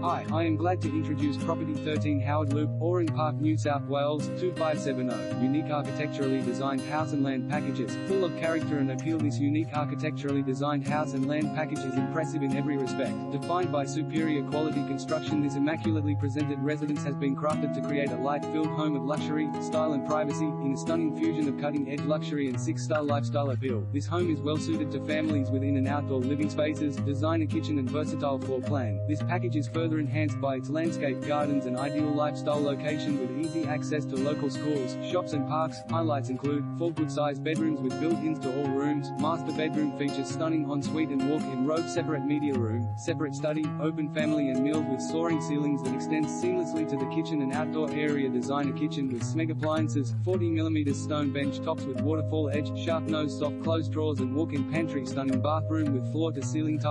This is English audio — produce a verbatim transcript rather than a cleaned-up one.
Hi, I am glad to introduce Property thirteen Howard Loop, Oran Park, New South Wales, two five seven zero. Unique architecturally designed house and land packages, full of character and appeal. This unique architecturally designed house and land package is impressive in every respect. Defined by superior quality construction, this immaculately presented residence has been crafted to create a light-filled home of luxury, style and privacy, in a stunning fusion of cutting-edge luxury and six-star lifestyle appeal. This home is well suited to families within and outdoor living spaces, designer kitchen and versatile floor plan. This package is further enhanced by its landscape gardens and ideal lifestyle location with easy access to local schools, shops and parks. Highlights include four-foot-sized bedrooms with built-ins to all rooms. Master bedroom features stunning ensuite and walk-in robe, separate media room, separate study, open family and meals with soaring ceilings that extends seamlessly to the kitchen and outdoor area. Designer kitchen with Smeg appliances, forty millimeter stone bench tops with waterfall edge, sharp nose, soft close drawers and walk-in pantry. Stunning bathroom with floor-to-ceiling tile.